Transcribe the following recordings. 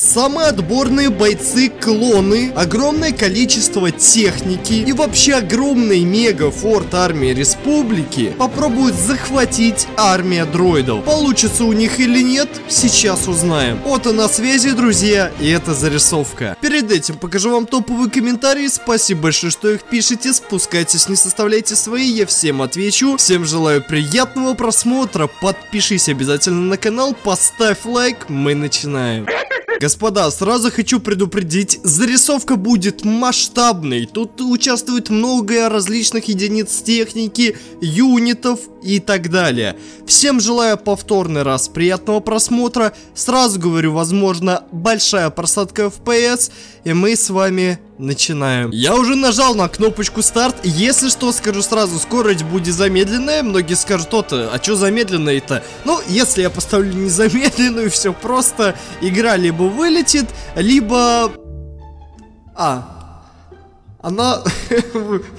Самые отборные бойцы клоны, огромное количество техники и вообще огромный мега-форт армии республики попробуют захватить армия дроидов. Получится у них или нет, сейчас узнаем. Отто на связи, друзья, и это зарисовка. Перед этим покажу вам топовые комментарии, спасибо большое, что их пишете, спускайтесь, не составляйте свои, я всем отвечу. Всем желаю приятного просмотра, подпишись обязательно на канал, поставь лайк, мы начинаем. Господа, сразу хочу предупредить, зарисовка будет масштабной. Тут участвует много различных единиц техники, юнитов и так далее. Всем желаю повторный раз приятного просмотра. Сразу говорю, возможно, большая просадка FPS, и мы с вами начинаем. Я уже нажал на кнопочку старт. Если что, скажу сразу, скорость будет замедленная. Многие скажут, Отто, а чё замедленная-то? Ну, если я поставлю незамедленную, все просто. Игра либо вылетит, либо... Она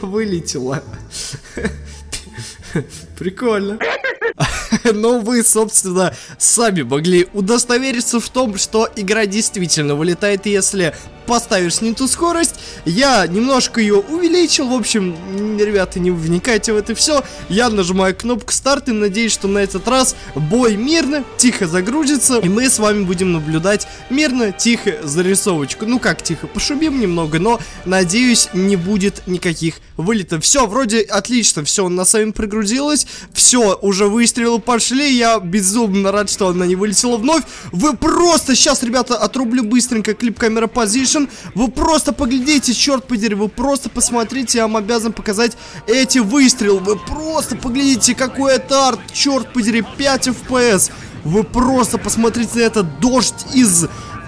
вылетела. Прикольно. Но вы, собственно, сами могли удостовериться в том, что игра действительно вылетает, если поставишь не ту скорость. Я немножко ее увеличил. В общем, ребята, не вникайте в это все. Я нажимаю кнопку старт и надеюсь, что на этот раз бой мирно, тихо загрузится. И мы с вами будем наблюдать мирно, тихо зарисовочку. Ну как тихо, пошумим немного, но надеюсь, не будет никаких вылетов. Все, вроде отлично, все, она сами прогрузилась. Все, уже выстрелы пошли. Я безумно рад, что она не вылетела вновь. Вы просто, сейчас, ребята, отрублю быстренько клип-камера позишн. Вы просто поглядите, черт подери, вы просто посмотрите, я вам обязан показать эти выстрелы. Вы просто поглядите, какой это арт, черт подери, 5 FPS. Вы просто посмотрите на это, дождь из...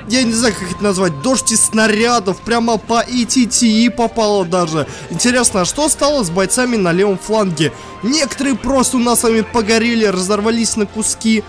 Я не знаю, как это назвать. Дождь из снарядов. Прямо по ИТТИ попало даже. Интересно, а что стало с бойцами на левом фланге? Некоторые просто у нас с вами погорели, разорвались на куски.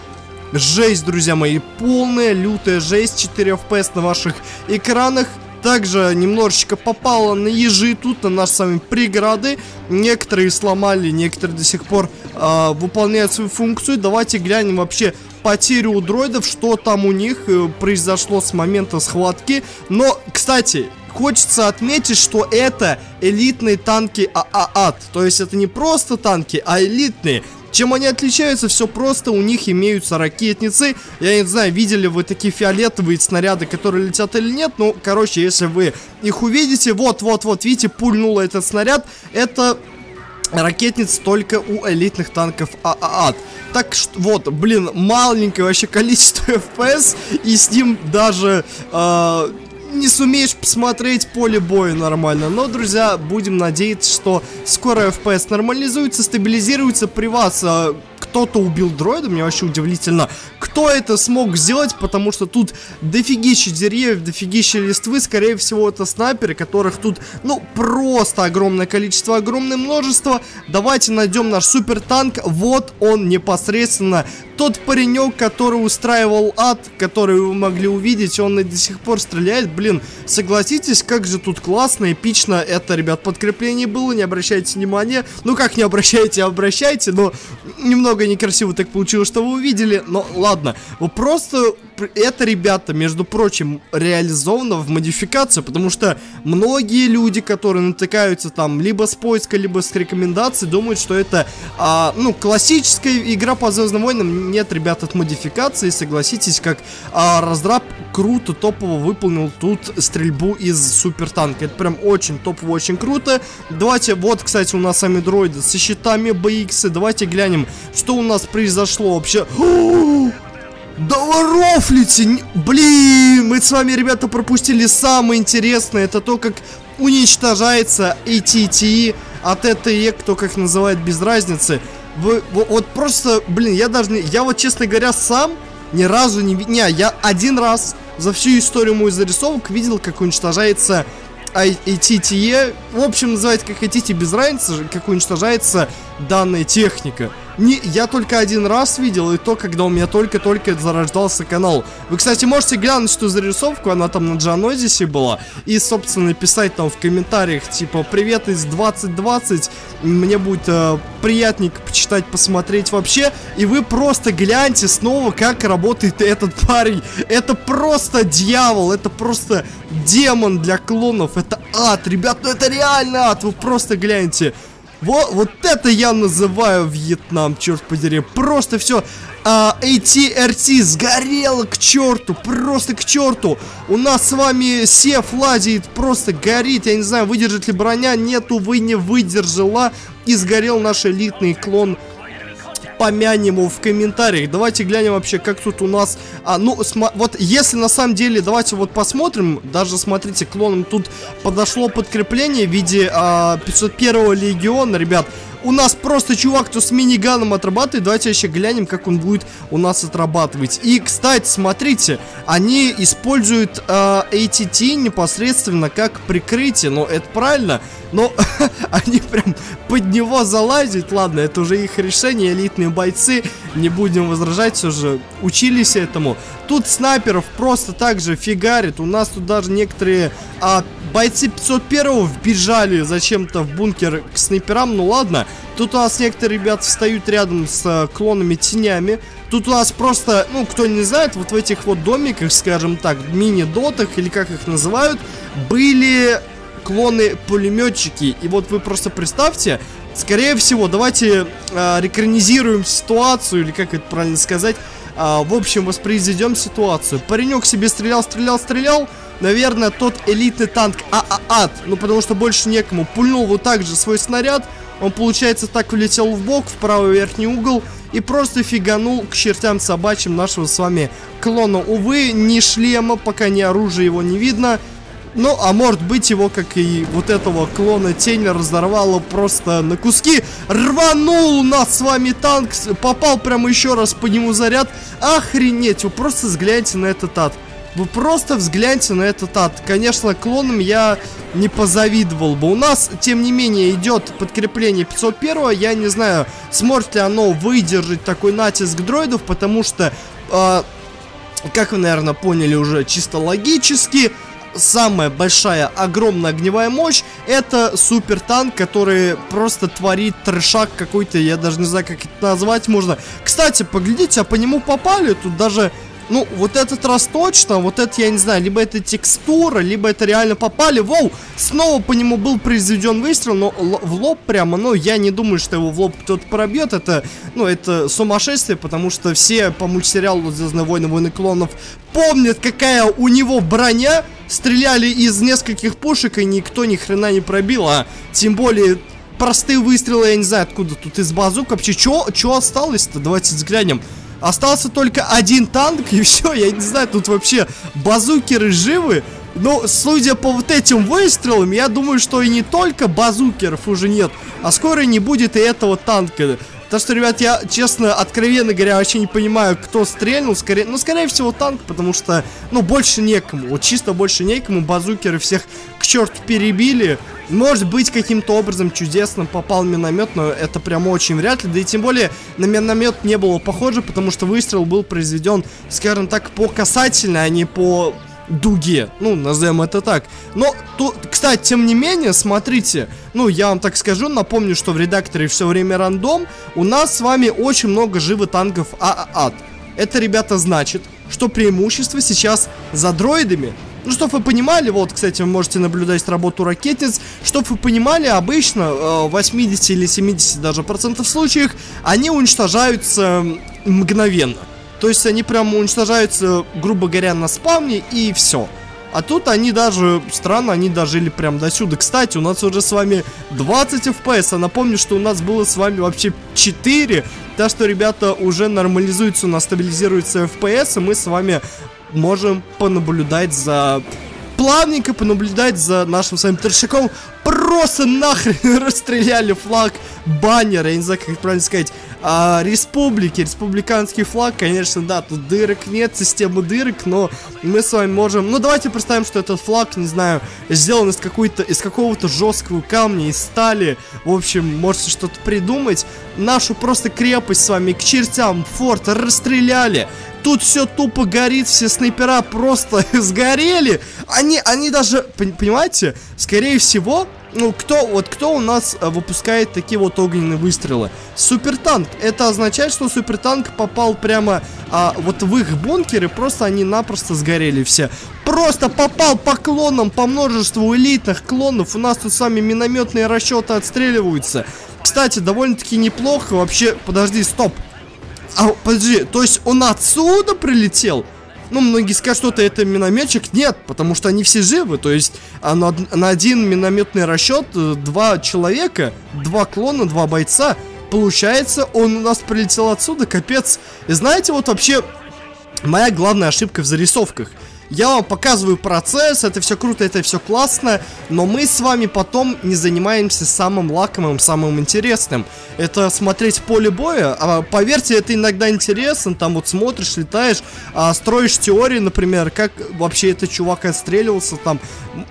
Жесть, друзья мои. Полная лютая жесть. 4 FPS на ваших экранах. Также немножечко попало на ежи тут, на наши с вами преграды. Некоторые сломали, некоторые до сих пор выполняют свою функцию. Давайте глянем вообще потерю у дроидов, что там у них произошло с момента схватки. Но, кстати, хочется отметить, что это элитные танки АААТ. То есть это не просто танки, а элитные. Чем они отличаются? Все просто, у них имеются ракетницы. Я не знаю, видели вы такие фиолетовые снаряды, которые летят или нет. Ну, короче, если вы их увидите, вот, видите, пульнуло этот снаряд. Это... ракетниц только у элитных танков АААТ. Так что, вот, блин, маленькое вообще количество FPS, и с ним даже не сумеешь посмотреть поле боя нормально. Но, друзья, будем надеяться, что скоро FPS нормализуется, стабилизируется при вас. Кто-то убил дроида, мне вообще удивительно, кто это смог сделать, потому что тут дофигища деревьев, дофигища листвы, скорее всего это снайперы, которых тут, ну, просто огромное количество, огромное множество. Давайте найдем наш супертанк, вот он непосредственно, тот паренек, который устраивал ад, который вы могли увидеть, он и до сих пор стреляет, блин, согласитесь, как же тут классно, эпично, это, ребят, подкрепление было, не обращайте внимания, ну как не обращайте, обращайте, но немного некрасиво так получилось, что вы увидели. Но ладно, вы просто... это, ребята, между прочим, реализовано в модификации, потому что многие люди, которые натыкаются там либо с поиска, либо с рекомендаций, думают, что это, ну, классическая игра по Звездным войнам. Нет, ребята, от модификации, согласитесь, как раздраб круто, топово выполнил тут стрельбу из супертанка. Это прям очень топово, очень круто. Давайте, вот, кстати, у нас сами дроиды со щитами BX, давайте глянем, что у нас произошло вообще. Да воров лети! Блин, мы с вами, ребята, пропустили самое интересное. Это то, как уничтожается ИТТИ от ЭТЕ, кто как называет, без разницы. Вы вот просто, блин, я вот, честно говоря, сам ни разу я один раз за всю историю мою зарисовок видел, как уничтожается ИТТИ. В общем, называйте как хотите, без разницы, как уничтожается данная техника. Я только один раз видел, и то, когда у меня только-только зарождался канал. Вы, кстати, можете глянуть эту зарисовку, она там на Джонозисе была. И, собственно, писать там в комментариях, типа, привет из 2020, мне будет приятненько почитать, посмотреть вообще. И вы просто гляньте снова, как работает этот парень. Это просто дьявол, это просто демон для клонов, это ад, ребят, ну это реально ад, вы просто гляньте. Вот это я называю Вьетнам, черт подери. Просто все. ATRT сгорело к черту. Просто к черту. У нас с вами сев ладит, просто горит. Я не знаю, выдержит ли броня. Нет, увы, не выдержала. И сгорел наш элитный клон. Помянем его в комментариях. Давайте глянем вообще, как тут у нас... вот если на самом деле... Давайте вот посмотрим. Даже, смотрите, клонам тут подошло подкрепление в виде 501-го легиона, ребят. У нас просто чувак, кто с миниганом отрабатывает. Давайте еще глянем, как он будет у нас отрабатывать. И, кстати, смотрите, они используют ATT непосредственно как прикрытие. Но это правильно. Но они прям под него залазят. Ладно, это уже их решение, элитные бойцы. Не будем возражать, все же учились этому. Тут снайперов просто так же фигарит. У нас тут даже некоторые бойцы 501-го вбежали зачем-то в бункер к снайперам. Ну ладно. Тут у нас некоторые ребята встают рядом с клонами-тенями. Тут у нас просто, ну, кто не знает, вот в этих вот домиках, скажем так, мини-дотах, или как их называют, были... клоны-пулеметчики. И вот вы просто представьте, скорее всего, давайте рекранизируем ситуацию, или как это правильно сказать, в общем, воспроизведем ситуацию. Паренек себе стрелял, наверное, тот элитный танк АААТ, ну потому что больше некому, пульнул вот так же свой снаряд, он, получается, так влетел в бок, в правый верхний угол, и просто фиганул к чертям собачьим нашего с вами клона. Увы, ни шлема, пока ни оружия его не видно. Ну, а может быть, его, как и вот этого клона тень, разорвало просто на куски. Рванул у нас с вами танк, попал прямо еще раз по нему заряд. Охренеть, вы просто взгляньте на этот ад. Вы просто взгляньте на этот ад. Конечно, клонам я не позавидовал бы. У нас, тем не менее, идет подкрепление 501-го. Я не знаю, сможет ли оно выдержать такой натиск дроидов, потому что, как вы, наверное, поняли уже чисто логически, самая большая, огромная огневая мощь — это супертанк, который просто творит трешак какой-то. Я даже не знаю, как это назвать можно. Кстати, поглядите, а по нему попали. Тут даже, ну, вот этот раз точно. Вот это, я не знаю, либо это текстура, либо это реально попали. Воу, снова по нему был произведен выстрел. Но в лоб прямо, но я не думаю, что его в лоб кто-то пробьет. Это, ну, это сумасшествие. Потому что все по мультсериалу «Звездные войны, войны клонов» помнят, какая у него броня. Стреляли из нескольких пушек, и никто ни хрена не пробил, а тем более простые выстрелы, я не знаю, откуда тут из базук. Вообще, чё осталось-то? Давайте взглянем. Остался только один танк, и все, я не знаю, тут вообще базукеры живы. Но, судя по вот этим выстрелам, я думаю, что и не только базукеров уже нет, а скоро не будет и этого танка. Так что, ребят, я, честно, откровенно говоря, вообще не понимаю, кто стрельнул. Скорее всего, танк, потому что, ну, больше некому. Вот чисто больше некому. Базукеры всех к черту перебили. Может быть, каким-то образом чудесным попал миномет, но это прям очень вряд ли. Да и тем более на миномет не было похоже, потому что выстрел был произведен, скажем так, по касательной, а не по дуге. Ну, назовем это так. Но тут, кстати, тем не менее, смотрите... Ну, я вам так скажу, напомню, что в редакторе все время рандом. У нас с вами очень много живых танков АААТ. Это, ребята, значит, что преимущество сейчас за дроидами. Ну, чтобы вы понимали, вот, кстати, вы можете наблюдать работу ракетниц. Чтобы вы понимали, обычно в 80 или 70 даже процентов случаях они уничтожаются мгновенно. То есть они прямо уничтожаются, грубо говоря, на спавне, и все. А тут они даже, странно, они дожили прям до сюда. Кстати, у нас уже с вами 20 FPS, а напомню, что у нас было с вами вообще 4. Так что, ребята, уже нормализуется, у нас стабилизируется FPS, и мы с вами можем понаблюдать за... плавненько понаблюдать за нашим с вами трешаком. просто нахрен расстреляли флаг баннера, я не знаю, как правильно сказать, республики, республиканский флаг, конечно, да, тут дырок нет, системы дырок, но мы с вами можем, ну, давайте представим, что этот флаг, не знаю, сделан из какого-то жесткого камня, из стали, в общем, можете что-то придумать, нашу просто крепость с вами к чертям, форт расстреляли, тут все тупо горит, все снайпера просто сгорели, они даже, понимаете, скорее всего... Ну, кто у нас выпускает такие вот огненные выстрелы? Супертанк. Это означает, что супертанк попал прямо вот в их бункеры, просто они напросто сгорели все. Просто попал по клонам, по множеству элитных клонов. У нас тут сами минометные расчеты отстреливаются. Кстати, довольно-таки неплохо. Вообще, подожди, стоп. Подожди, то есть он отсюда прилетел? Ну, многие скажут, что это минометчик. Нет, потому что они все живы. То есть на один минометный расчет два человека, два клона, два бойца. Получается, он у нас прилетел отсюда, капец. И знаете, вот вообще моя главная ошибка в зарисовках. Я вам показываю процесс, это все круто, это все классно, но мы с вами потом не занимаемся самым лакомым, самым интересным. Это смотреть поле боя, поверьте, это иногда интересно, там вот смотришь, летаешь, строишь теории, например, как вообще этот чувак отстреливался, там,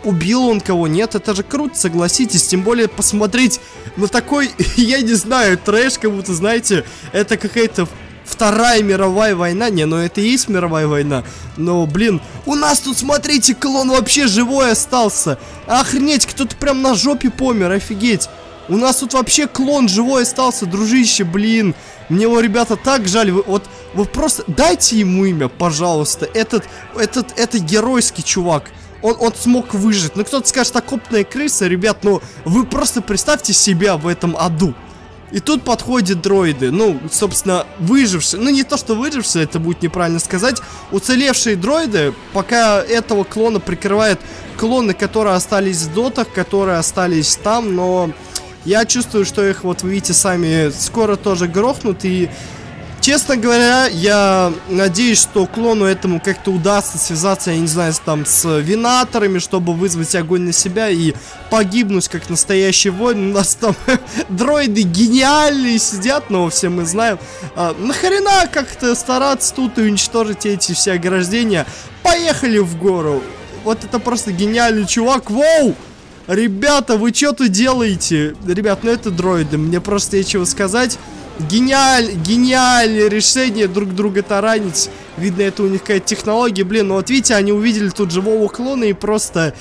убил он кого, нет, это же круто, согласитесь, тем более посмотреть на такой, я не знаю, трэш, как будто, знаете, это какая-то... Вторая мировая война, не, ну это и есть мировая война, но, блин, у нас тут, смотрите, клон вообще живой остался, охренеть, кто-то прям на жопе помер, офигеть, у нас тут вообще клон живой остался, дружище, блин, мне его, ребята, так жаль, вы просто дайте ему имя, пожалуйста, это геройский чувак. Он смог выжить, ну кто-то скажет, окопная крыса, ребят, ну вы просто представьте себя в этом аду. И тут подходят дроиды, ну, собственно, выжившие, ну, не то, что выжившие, это будет неправильно сказать, уцелевшие дроиды, пока этого клона прикрывают клоны, которые остались в дотах, которые остались там, но я чувствую, что их, вот, вы видите, сами скоро тоже грохнут, и, честно говоря, я надеюсь, что клону этому как-то удастся связаться, я не знаю, там, с винаторами, чтобы вызвать огонь на себя и погибнуть, как настоящий воин. У нас там дроиды гениальные сидят, но все мы знаем. Нахрена как-то стараться тут и уничтожить эти все ограждения? Поехали в гору. Вот это просто гениальный чувак. Воу! Ребята, вы что тут делаете? Ребят, ну это дроиды, мне просто нечего сказать. Гениальное решение друг друга таранить. Видно, это у них какая-то технология. Блин, ну вот видите, они увидели тут живого клона и просто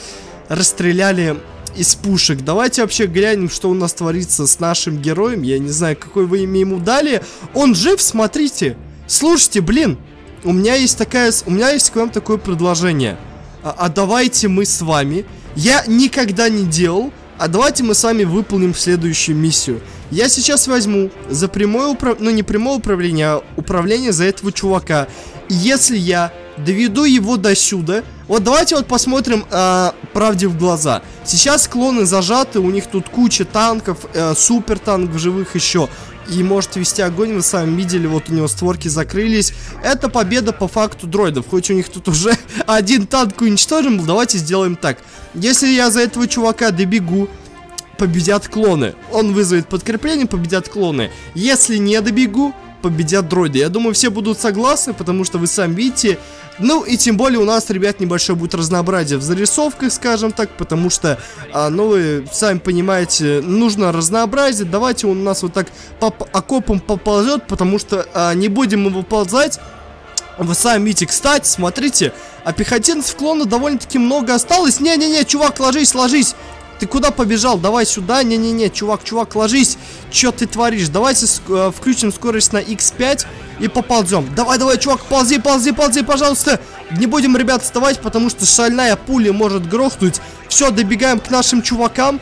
расстреляли из пушек. Давайте вообще глянем, что у нас творится с нашим героем. Я не знаю, какое вы имя ему дали. Он жив, смотрите. Слушайте, блин, у меня есть к вам такое предложение. А давайте мы с вами... Я никогда не делал. А давайте мы с вами выполним следующую миссию. Я сейчас возьму за прямое управление, ну не прямое управление, а управление за этого чувака. И если я доведу его до сюда, вот давайте вот посмотрим правде в глаза. Сейчас клоны зажаты, у них тут куча танков, супертанков живых еще. И может вести огонь, вы сами видели, вот у него створки закрылись. Это победа по факту дроидов. Хоть у них тут уже один танк уничтожен был, давайте сделаем так. Если я за этого чувака добегу, победят клоны. Он вызовет подкрепление, победят клоны. Если не добегу, победят дроиды. Я думаю, все будут согласны, потому что вы сами видите. Ну и тем более у нас, ребят, небольшое будет разнообразие в зарисовках, скажем так, потому что, ну вы сами понимаете, нужно разнообразие. Давайте он у нас вот так по окопам поползет, потому что не будем его ползать. Вы сами видите, кстати, смотрите, а пехотинцев клона довольно-таки много осталось. Не-не-не, чувак, ложись, ложись. Ты куда побежал? Давай сюда. Не-не-не, чувак, ложись. Чё ты творишь? Давайте включим скорость на X5 и поползем. Давай, чувак, ползи, пожалуйста. Не будем, ребят, вставать, потому что шальная пуля может грохнуть. Все, добегаем к нашим чувакам.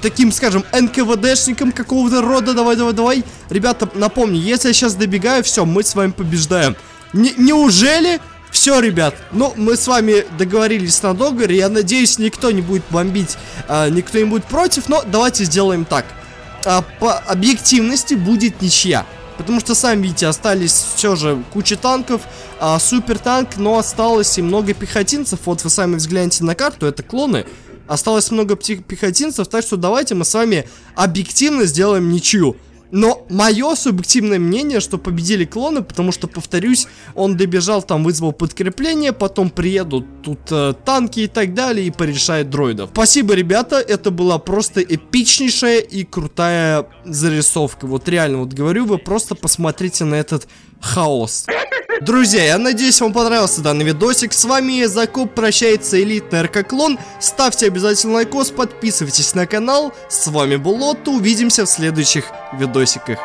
Таким, скажем, НКВДшником какого-то рода. Давай. Ребята, напомню, если я сейчас добегаю, все, мы с вами побеждаем. Неужели... Все, ребят, ну, мы с вами договорились на договор, я надеюсь, никто не будет бомбить, никто не будет против, но давайте сделаем так. По объективности будет ничья, потому что, сами видите, остались все же куча танков, супертанк, но осталось и много пехотинцев, вот вы сами взгляните на карту, это клоны. Осталось много пехотинцев, так что давайте мы с вами объективно сделаем ничью. Но мое субъективное мнение, что победили клоны, потому что, повторюсь, он добежал, там вызвал подкрепление, потом приедут тут танки и так далее, и порешает дроидов. Спасибо, ребята, это была просто эпичнейшая и крутая зарисовка. Вот реально, вот говорю, вы просто посмотрите на этот хаос. Друзья, я надеюсь, вам понравился данный видосик. С вами Закоп, прощается элитный РК-клон. Ставьте обязательно лайкос, подписывайтесь на канал. С вами был Отто, увидимся в следующих видосиках.